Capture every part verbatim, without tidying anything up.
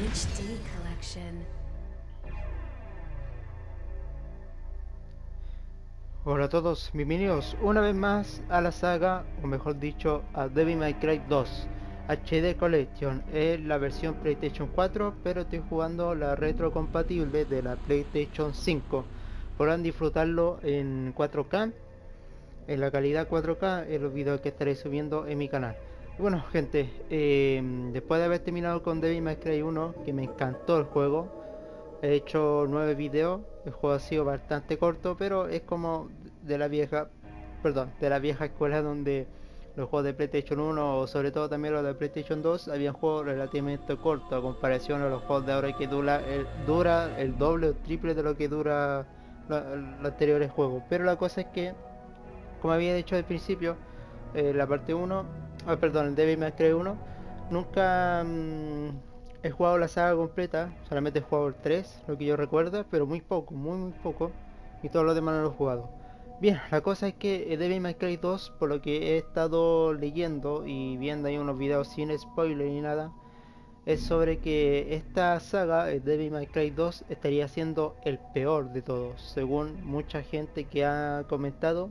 H D Collection. Hola a todos, bienvenidos una vez más a la saga, o mejor dicho, a Devil May Cry dos H D Collection. Es la versión PlayStation cuatro, pero estoy jugando la retrocompatible de la PlayStation cinco. Podrán disfrutarlo en cuatro K, en la calidad cuatro K, en los videos que estaré subiendo en mi canal. Bueno gente, eh, después de haber terminado con Devil May Cry uno, que me encantó el juego, he hecho nueve videos. El juego ha sido bastante corto, pero es como de la vieja, perdón, de la vieja escuela, donde los juegos de PlayStation uno, o sobre todo también los de PlayStation dos, habían juegos relativamente cortos a comparación a los juegos de ahora, que dura el, dura el doble o triple de lo que dura los anteriores juegos. Pero la cosa es que, como había dicho al principio, eh, la parte uno, oh, perdón, el Devil May Cry uno, nunca mmm, he jugado la saga completa, solamente he jugado el tres, lo que yo recuerdo, pero muy poco, muy muy poco, y todos los demás no lo he jugado. Bien, la cosa es que Devil May Cry dos, por lo que he estado leyendo y viendo ahí unos videos sin spoiler ni nada, es sobre que esta saga, el Devil May Cry dos, estaría siendo el peor de todos, según mucha gente que ha comentado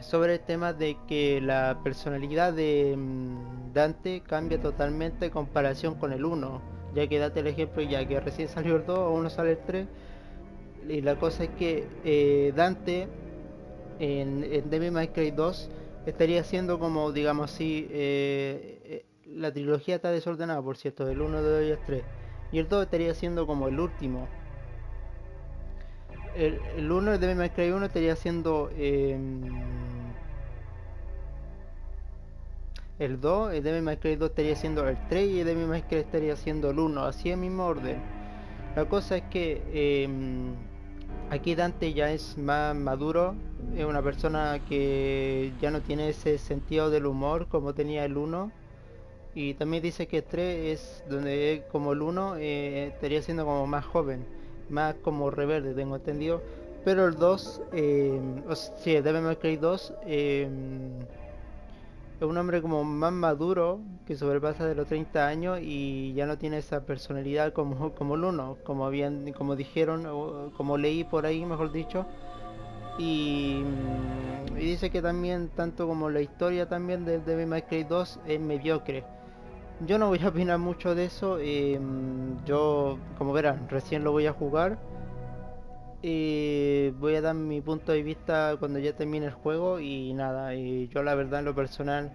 sobre el tema de que la personalidad de Dante cambia totalmente en comparación con el uno, ya que date el ejemplo, ya que recién salió el dos, aún no sale el tres, y la cosa es que eh, Dante en, en Devil May Cry dos estaría siendo como, digamos así, eh, eh, la trilogía está desordenada, por cierto, del uno, del dos y el tres, y el dos estaría siendo como el último. El, el uno, el Devil May Cry uno estaría siendo... Eh, el dos, el Devil May Cry dos estaría siendo el tres y el Devil May Cry estaría siendo el uno, así en mismo orden. La cosa es que eh, aquí Dante ya es más maduro, es una persona que ya no tiene ese sentido del humor como tenía el uno, y también dice que el tres es donde es como el uno, eh, estaría siendo como más joven, más como rebelde, tengo entendido, pero el dos, eh, o sea, sí, el Devil May Cry dos, eh, es un hombre como más maduro, que sobrepasa de los treinta años y ya no tiene esa personalidad como, como el uno, como habían, como dijeron, o como leí por ahí, mejor dicho. Y, y dice que también, tanto como la historia también de Devil May Cry dos es mediocre. Yo no voy a opinar mucho de eso, eh, yo, como verán, recién lo voy a jugar. Y voy a dar mi punto de vista cuando ya termine el juego y nada, y yo la verdad en lo personal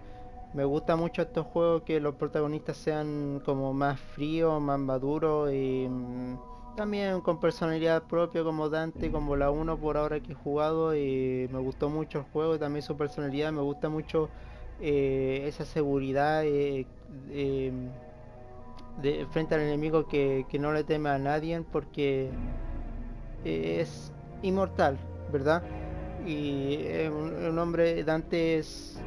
me gusta mucho estos juegos que los protagonistas sean como más fríos, más maduros y también con personalidad propia como Dante, como la uno por ahora que he jugado, y me gustó mucho el juego y también su personalidad, me gusta mucho eh, esa seguridad eh, eh, de, frente al enemigo que, que no le teme a nadie porque... es inmortal, ¿verdad? Y eh, un, un hombre, Dante es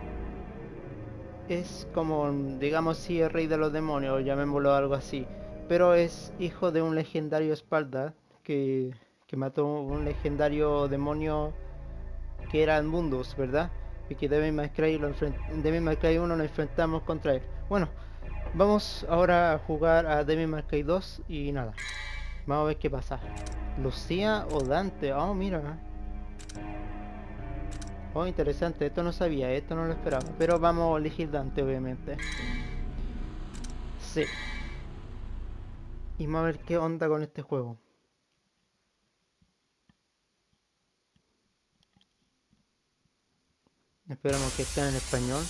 es como, digamos si sí, el rey de los demonios, llamémoslo algo así, pero es hijo de un legendario Sparda que, que mató un legendario demonio que era Mundus, ¿verdad? Y que Devil May Cry lo Devil May Cry uno lo enfrentamos contra él. Bueno, vamos ahora a jugar a Devil May Cry dos y nada, vamos a ver qué pasa. ¿Lucía o Dante? Oh, mira. Oh, interesante. Esto no sabía, esto no lo esperaba. Pero vamos a elegir Dante, obviamente. Sí. Y vamos a ver qué onda con este juego. Esperamos que esté en español.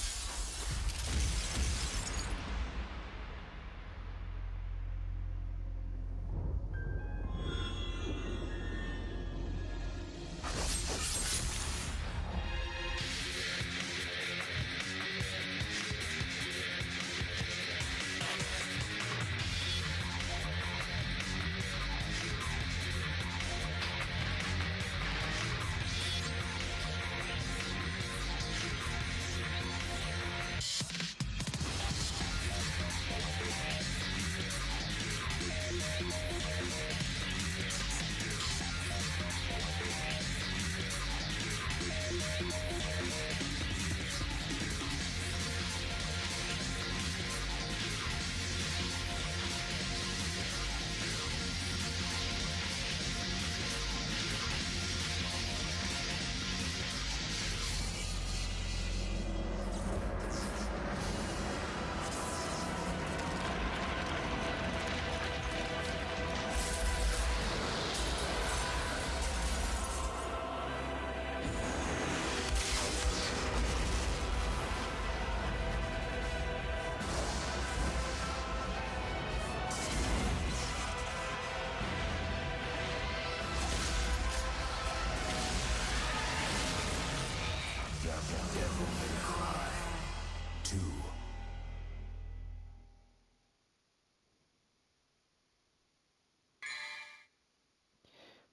Devil May Cry two.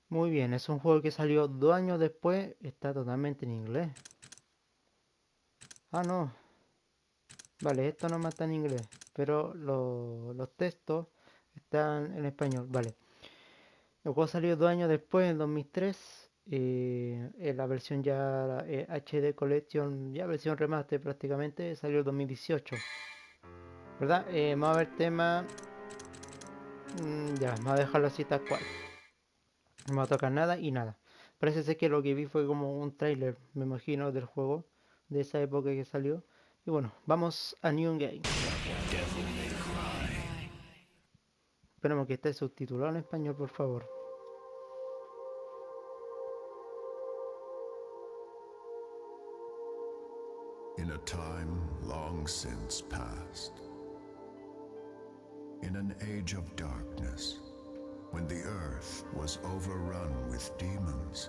Muy bien, es un juego que salió dos años después, está totalmente en inglés. Ah, no. Vale, esto no está en inglés, pero lo, los textos están en español. Vale. El juego salió dos años después, en dos mil tres. Eh, en la versión ya eh, H D Collection, ya versión remaster prácticamente, salió en dos mil dieciocho. ¿Verdad? Eh, vamos a ver tema... Mm, ya, vamos a dejarlo así tal cual. No me va a tocar nada y nada. Parece ser que lo que vi fue como un trailer, me imagino, del juego. De esa época que salió. Y bueno, vamos a New Game. Esperemos que esté subtitulado en español, por favor. In a time long since past, in an age of darkness, when the earth was overrun with demons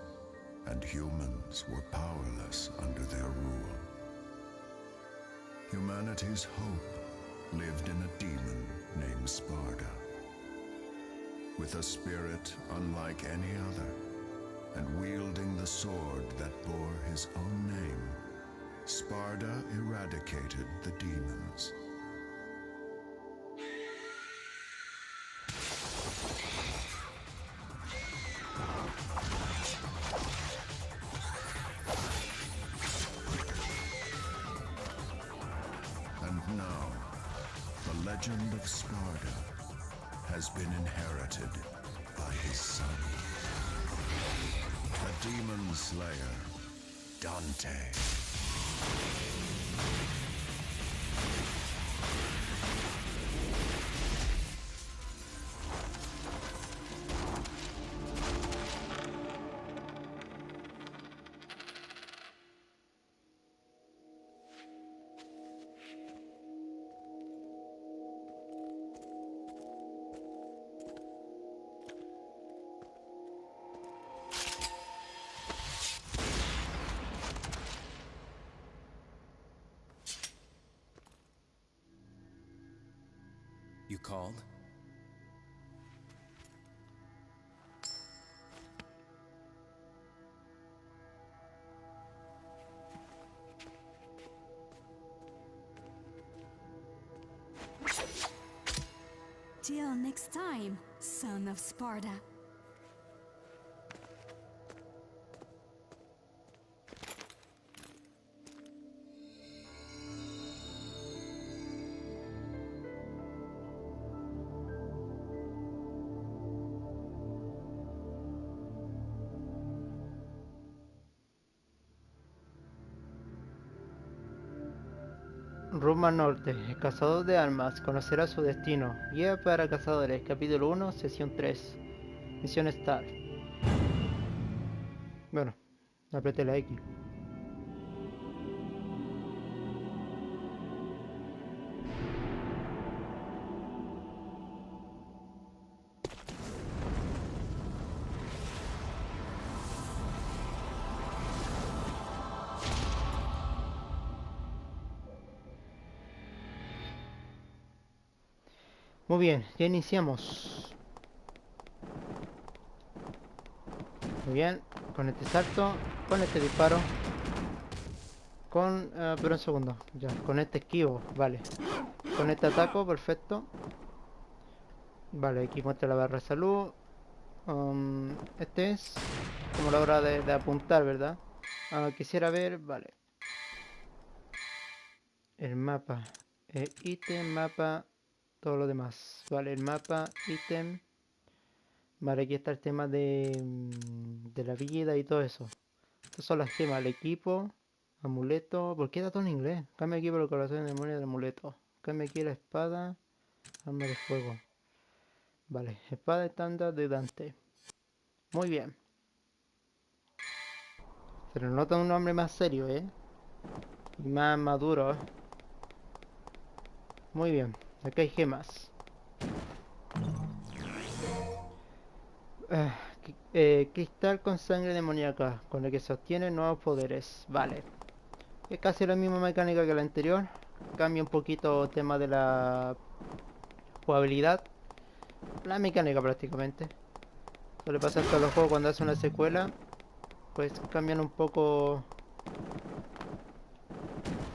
and humans were powerless under their rule. Humanity's hope lived in a demon named Sparda, with a spirit unlike any other, and wielding the sword that bore his own name, Sparda eradicated the demons. The legend of Sparda has been inherited by his son, the demon slayer, Dante. You called? Till next time, son of Sparda. Roma Norte, el cazador de almas, conocerá su destino. Guía para cazadores, capítulo uno, sesión tres. Misión Star. Bueno, apreté la X. Muy bien, ya iniciamos. Muy bien, con este salto, con este disparo, con... Uh, pero un segundo, ya, con este esquivo, vale. Con este ataco, perfecto. Vale, aquí muestra la barra de salud. Um, este es como la hora de, de apuntar, ¿verdad? Uh, quisiera ver, vale. El mapa, el ítem, mapa... todo lo demás, vale, el mapa, ítem, vale, aquí está el tema de, de la vida y todo eso. Estos son las gemas, el equipo, amuleto, ¿por qué está todo en inglés? Cambia aquí por el corazón de memoria del amuleto, cambia aquí la espada, arma de fuego, vale, espada estándar de Dante, muy bien. Se nos nota un hombre más serio, eh, y más maduro, eh. Muy bien. Acá hay gemas. Uh, eh, cristal con sangre demoníaca, con el que se obtienen nuevos poderes. Vale. Es casi la misma mecánica que la anterior. Cambia un poquito el tema de la jugabilidad. La mecánica prácticamente. Suele pasar que los juegos cuando hacen una secuela, pues cambian un poco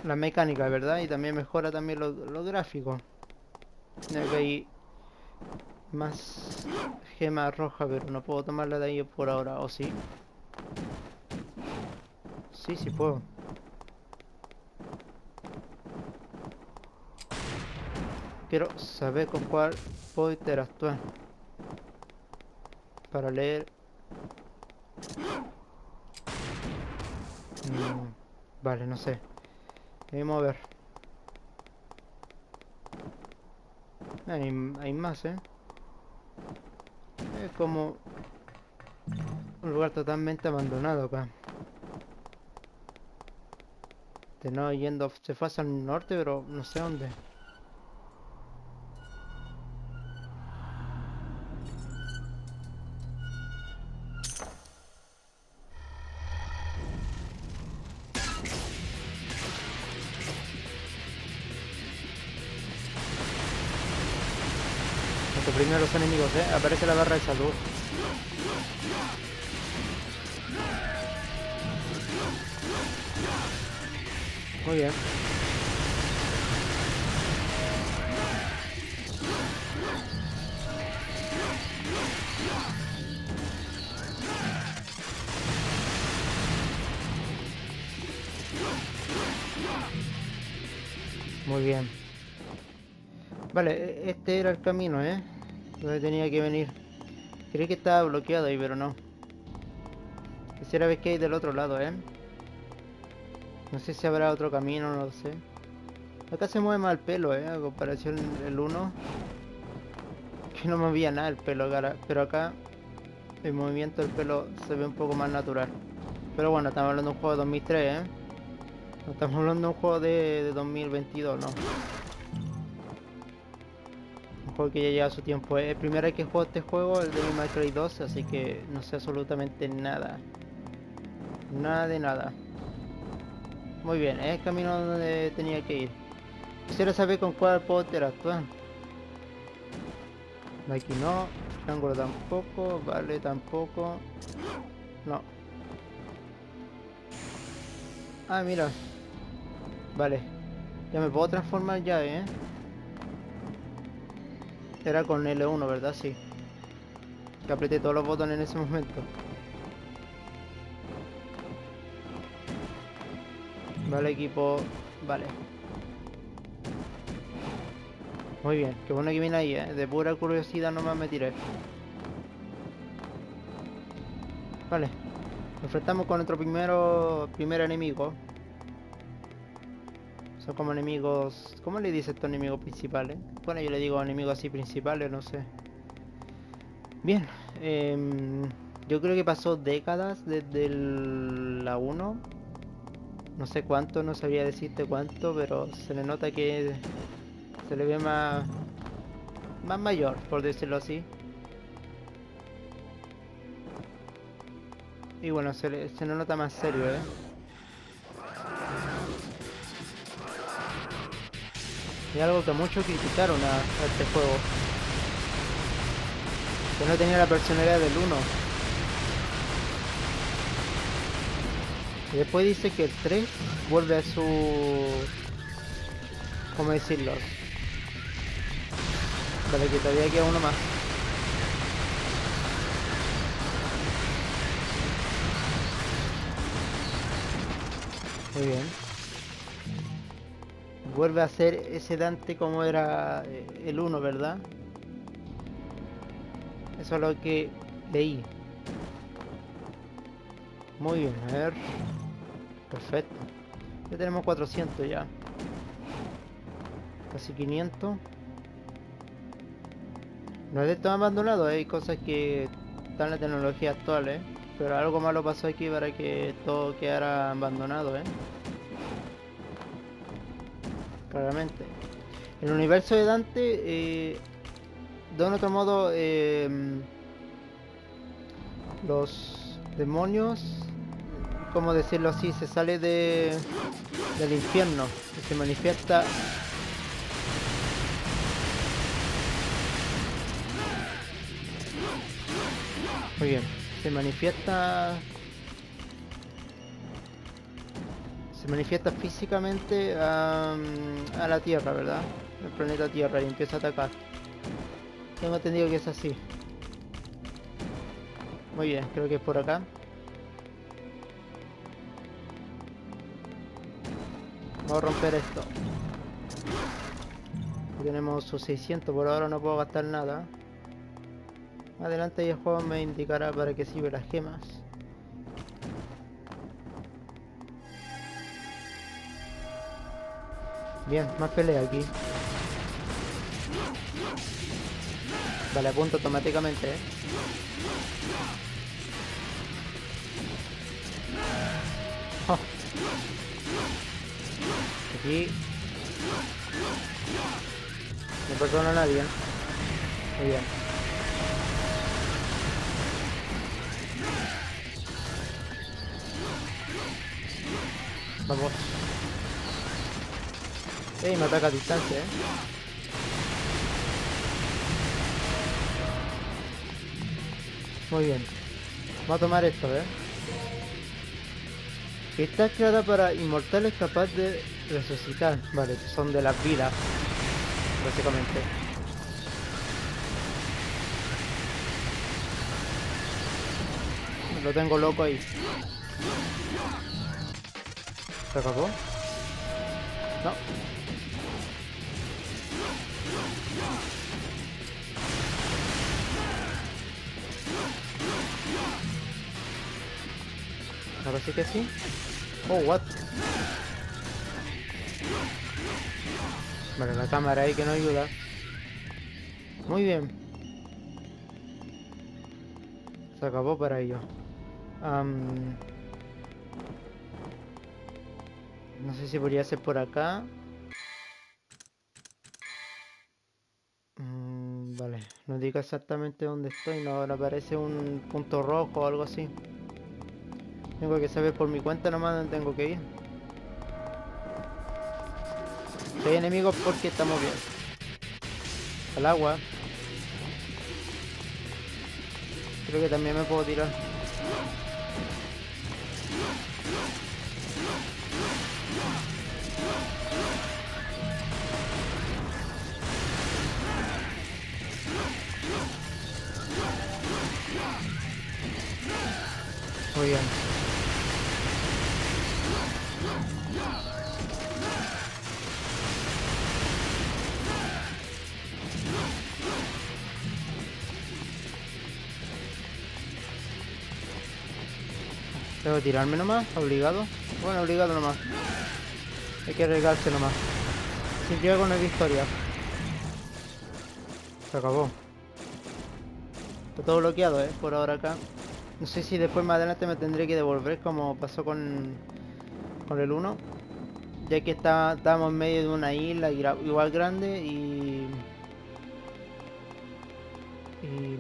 la mecánica, ¿verdad? Y también mejora también los lo gráficos. Ya que hay más gemas rojas, pero no puedo tomarla de ahí por ahora, ¿o sí? Sí, sí puedo. Quiero saber con cuál puedo interactuar para leer. Mm, vale, no sé. Vamos a ver. Hay, hay más, ¿eh? Es como un lugar totalmente abandonado acá. Te no yendo, se fue hacia el norte, pero no sé dónde. Primero los enemigos, ¿eh? Aparece la barra de salud. Muy bien. Muy bien. Vale, este era el camino, ¿eh? Donde tenía que venir. Creí que estaba bloqueado ahí, pero no. Quisiera ver qué hay del otro lado, ¿eh? No sé si habrá otro camino, no lo sé. Acá se mueve más el pelo, ¿eh? A comparación del uno. Que no movía nada el pelo, pero acá el movimiento del pelo se ve un poco más natural. Pero bueno, estamos hablando de un juego de dos mil tres, ¿eh? No estamos hablando de un juego de, de dos mil veintidós, ¿no? Que ya lleva su tiempo. Es la primera vez que juego este juego, el Devil May Cry dos, así que no sé absolutamente nada. Nada de nada. Muy bien, es el camino donde tenía que ir. Quisiera saber con cuál puedo interactuar. Aquí no, triángulo tampoco, vale tampoco. No. Ah, mira. Vale. Ya me puedo transformar ya, eh. Era con L uno, ¿verdad? Sí. Que apreté todos los botones en ese momento. Vale, equipo. Vale. Muy bien. Qué bueno que viene ahí, ¿eh? De pura curiosidad nomás me tiré. Vale. Nos enfrentamos con nuestro primero, primer enemigo. Son como enemigos... ¿Cómo le dice estos enemigos principales? Bueno, yo le digo enemigos así principales, no sé. Bien. Eh, yo creo que pasó décadas desde el, la uno. No sé cuánto, no sabría decirte cuánto, pero se le nota que se le ve más... Más mayor, por decirlo así. Y bueno, se le, se le nota más serio, ¿eh? Y algo que muchos criticaron a, a este juego, que no tenía la personalidad del uno. Y después dice que el tres vuelve a su... ¿Cómo decirlo? Vale, que todavía queda uno más. Muy bien. Vuelve a ser ese Dante como era el uno, ¿verdad? Eso es lo que leí. Muy bien, a ver. Perfecto. Ya tenemos cuatrocientos ya. Casi quinientos. No es de todo abandonado, ¿eh? Hay cosas que están en la tecnología actual, ¿eh? Pero algo malo pasó aquí para que todo quedara abandonado, ¿eh? Claramente. El universo de Dante, eh, de un otro modo, eh, los demonios, como decirlo así, se sale de, del infierno que se manifiesta muy bien se manifiesta se manifiesta físicamente a, a la Tierra, ¿verdad? El planeta Tierra, y empieza a atacar. Tengo entendido que es así. Muy bien, creo que es por acá. Vamos a romper esto. Tenemos sus seiscientos, por ahora no puedo gastar nada. Adelante y el juego me indicará para qué sirven las gemas. Bien, más pelea aquí. Vale, apunta automáticamente, ¿eh? Oh. Aquí no perdona a nadie. Muy bien. Vamos. Ey, me ataca a distancia, ¿eh? Muy bien. Vamos a tomar esto, ¿eh? Está creada para inmortales capaz de resucitar. Vale, son de las vidas, básicamente. Lo tengo loco ahí. ¿Se acabó? No. Ahora sí que sí. Oh, what? Vale, la cámara ahí que no ayuda. Muy bien. Se acabó para ello. Um... No sé si podría ser por acá. Mm, vale, no diga exactamente dónde estoy. No, ahora aparece un punto rojo o algo así. Tengo que saber por mi cuenta nomás dónde tengo que ir. Si hay enemigos, porque estamos bien. Al agua. Creo que también me puedo tirar. Muy bien. Tengo que tirarme nomás, obligado. Bueno, obligado nomás. Hay que arriesgarse nomás. Si llego no hay victoria. Se acabó. Está todo bloqueado, eh, por ahora acá. No sé si después más adelante me tendré que devolver como pasó con, con el uno. Ya que está, estábamos en medio de una isla igual grande y, y...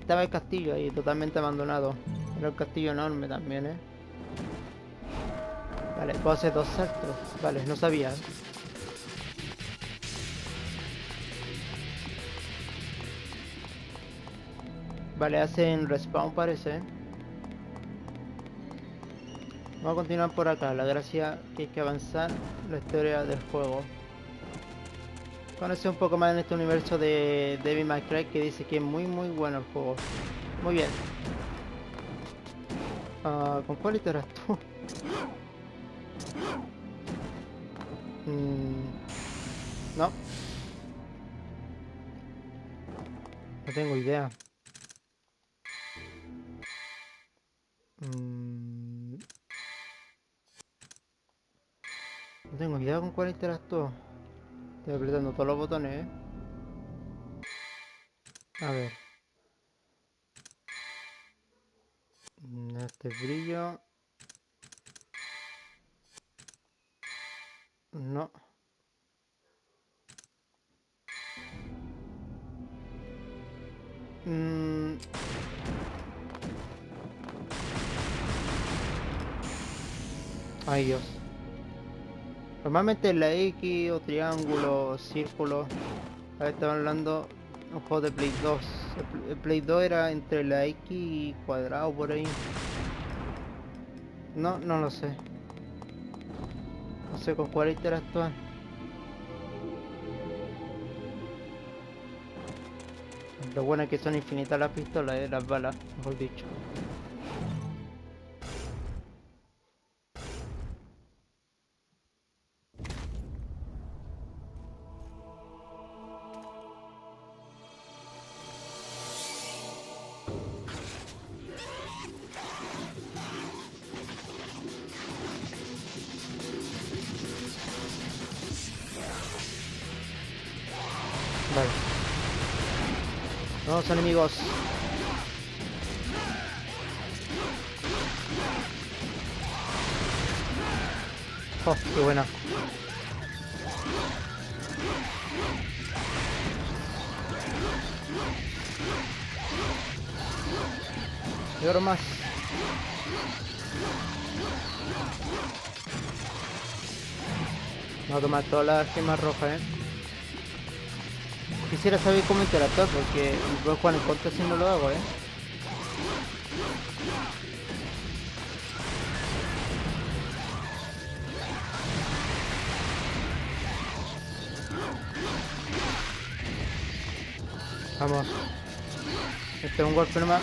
estaba el castillo ahí totalmente abandonado. Era un castillo enorme también, ¿eh? Vale, puedo hacer dos saltos. Vale, no sabía. Vale, hacen respawn parece. Vamos a continuar por acá. La gracia que hay que avanzar la historia del juego. Conoce un poco más en este universo de Devil May Cry, que dice que es muy muy bueno el juego. Muy bien. Uh, ¿Con cuál iteras tú? mm, no. No tengo idea. No tengo idea con cuál interactúo. Estoy apretando todos los botones, ¿eh? A ver. Este brillo. No. Mm. Ay, Dios. Normalmente la X o triángulo o círculo. Ahora estamos hablando de un juego de Play dos. El Play dos era entre la X y cuadrado por ahí. No, no lo sé. No sé con cuál interactuar. Lo bueno es que son infinitas las pistolas, eh, las balas, mejor dicho. Los enemigos. Oh, qué buena. Y ahora más. No toma todas las gemas rojas, eh. Quisiera saber cómo interactuar porque voy a jugar en contra si no lo hago, eh. Vamos. Este es un golpe nomás.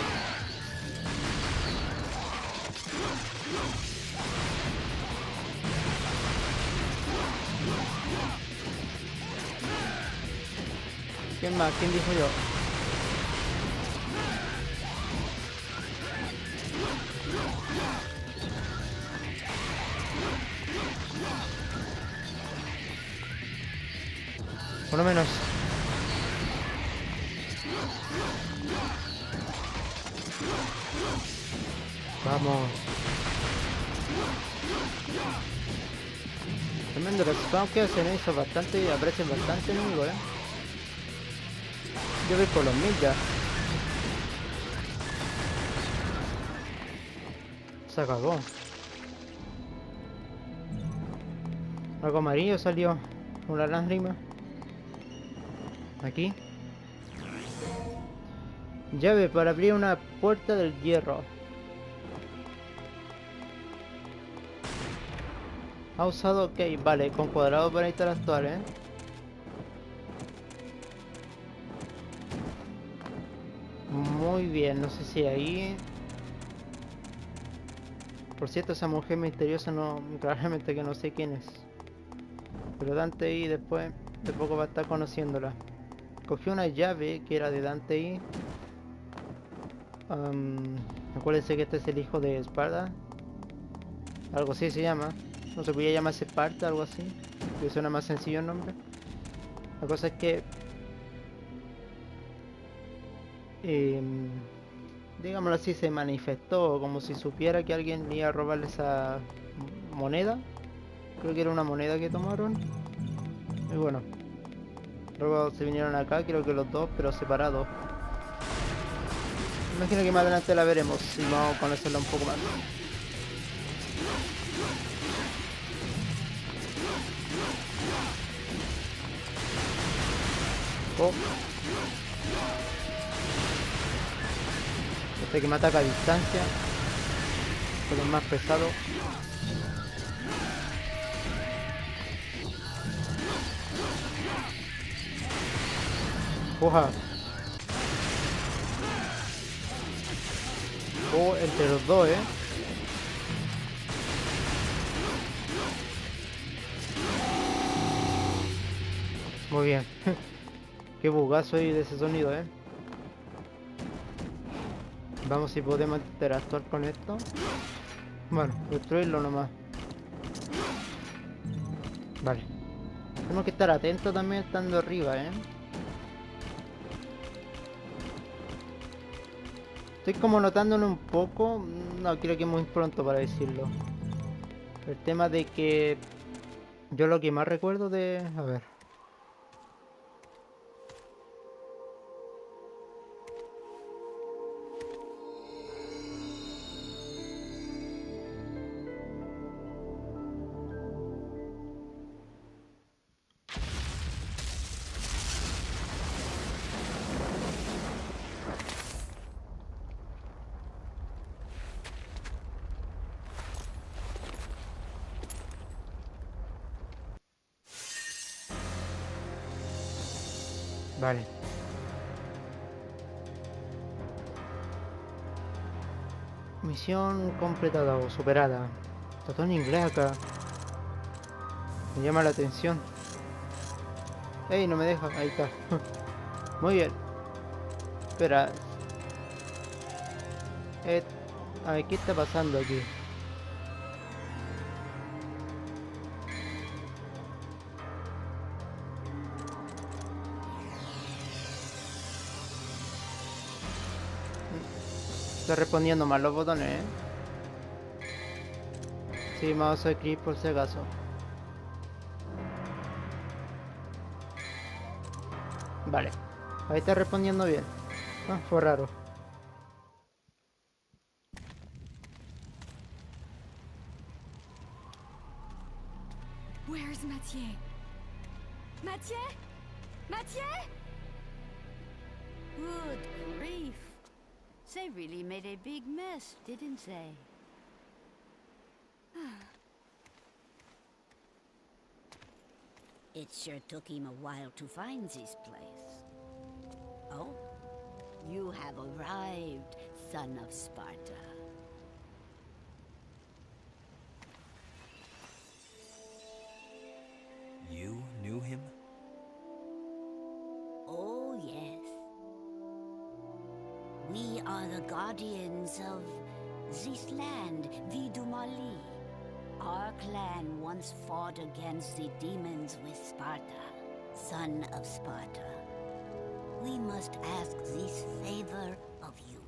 ¿Quién más? ¿Quién dijo yo? Uno menos. Vamos. Tremendo los spawns que hacen eso bastante y aparecen bastante enemigos, eh. Yo voy con los mil ya. Se acabó. Algo amarillo salió. Una lágrima. Aquí. Llave para abrir una puerta del hierro. Ha usado, ok, vale, con cuadrado para interactuar, eh. Muy bien, no sé si ahí... Por cierto, esa mujer misteriosa no... Claramente que no sé quién es. Pero Dante y después... De poco va a estar conociéndola. Cogí una llave que era de Dante y... Um, acuérdense que este es el hijo de Sparda. Algo así se llama. No se podía llamarse Sparda, algo así. Que suena más sencillo el nombre. La cosa es que... Eh, digámoslo así, se manifestó como si supiera que alguien iba a robarle esa moneda. Creo que era una moneda que tomaron. Y bueno, luego se vinieron acá, creo que los dos, pero separados. Imagino que más adelante la veremos y vamos a conocerla un poco más. Oh. Este que me ataca a distancia, pero es más pesado. Oja. Oh, entre los dos, eh. Muy bien. Qué bugazo hay de ese sonido, eh. Vamos si podemos interactuar con esto. Bueno, destruirlo nomás. Vale. Tenemos que estar atentos también estando arriba, eh. Estoy como notándolo un poco. No, creo que es muy pronto para decirlo. El tema de que... Yo lo que más recuerdo de... A ver... Vale. Misión completada o superada. Está todo en inglés acá. Me llama la atención. Ey, no me deja. Ahí está. Muy bien. Espera. Eh, a ver, ¿qué está pasando aquí? Estoy respondiendo mal los botones, ¿eh? Sí, vamos a escribir por si acaso. Vale, ahí está respondiendo bien. Ah, fue raro. Where's Matier? Matier? Matier? Good grief. They really made a big mess, didn't they? It sure took him a while to find this place. Oh, you have arrived, son of Sparda. You knew him? Oh, yes. We are the guardians of this land, the Dumary. Our clan once fought against the demons with Sparda, son of Sparda. We must ask this favor of you.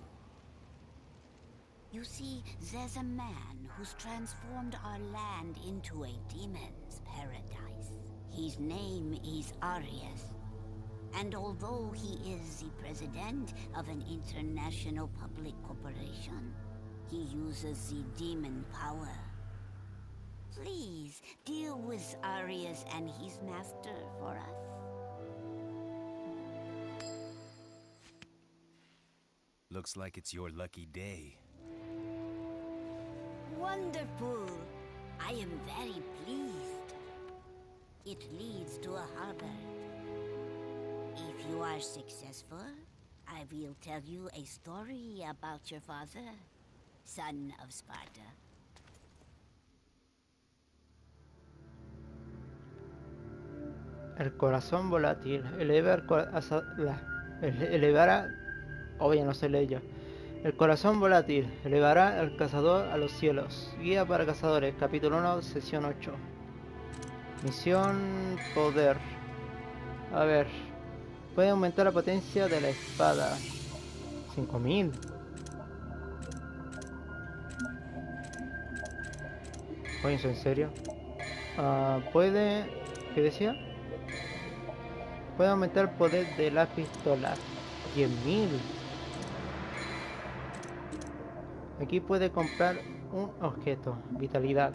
You see, there's a man who's transformed our land into a demon's paradise. His name is Arius. And although he is the president of an international public corporation, he uses the demon power. Please, deal with Arius and his master for us. Looks like it's your lucky day. Wonderful! I am very pleased. It leads to a harbor. If you are successful, I will tell you a story about your father, son of Sparda. El corazón volátil, eleva el corazón, elevará, oye, no se lee yo. El corazón volátil, elevará al cazador a los cielos. Guía para cazadores, capítulo uno, sesión ocho. Misión poder. A ver, puede aumentar la potencia de la espada. cinco mil. Oye, ¿eso en serio? Uh, puede, ¿qué decía? Puede aumentar el poder de la pistola. diez mil. Aquí puede comprar un objeto. Vitalidad.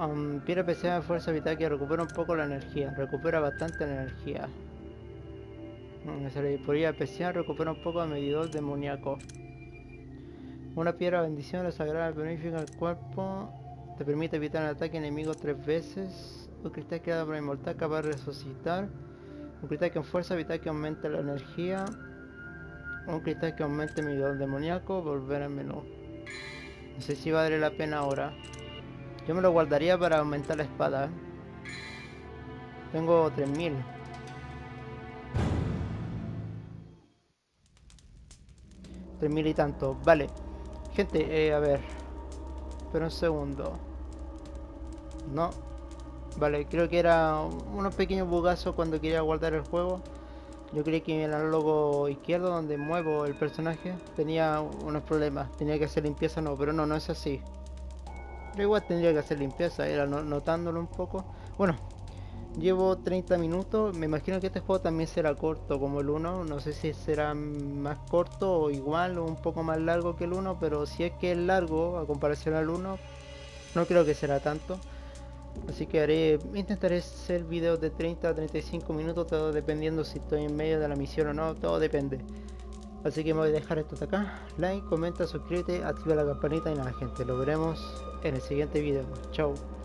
Um, Pierde P C A de fuerza vital que recupera un poco la energía. Recupera bastante la energía. Um, se le podría especial. Recupera un poco de medidor demoníaco. Una piedra bendición, la sagrada bonifica el cuerpo. Te permite evitar el ataque enemigo tres veces. Un cristal creado por la inmortal capaz de resucitar. Un cristal que en fuerza vital que aumenta la energía. Un cristal que aumente mi dolor demoníaco. Volver al menú. No sé si vale la pena ahora. Yo me lo guardaría para aumentar la espada. Tengo tres mil. tres mil y tanto. Vale. Gente, eh, a ver. Espera un segundo. No. Vale, creo que era unos pequeños bugazos cuando quería guardar el juego. Yo creí que en el análogo izquierdo, donde muevo el personaje, tenía unos problemas. Tenía que hacer limpieza, no, pero no, no es así. Pero igual tendría que hacer limpieza, era notándolo un poco. Bueno, llevo treinta minutos. Me imagino que este juego también será corto como el uno. No sé si será más corto o igual o un poco más largo que el uno. Pero si es que es largo a comparación al uno, no creo que será tanto. Así que haré, intentaré hacer videos de treinta a treinta y cinco minutos, todo dependiendo si estoy en medio de la misión o no, todo depende. Así que me voy a dejar esto de acá. Like, comenta, suscríbete, activa la campanita y nada, gente, lo veremos en el siguiente video. Chao.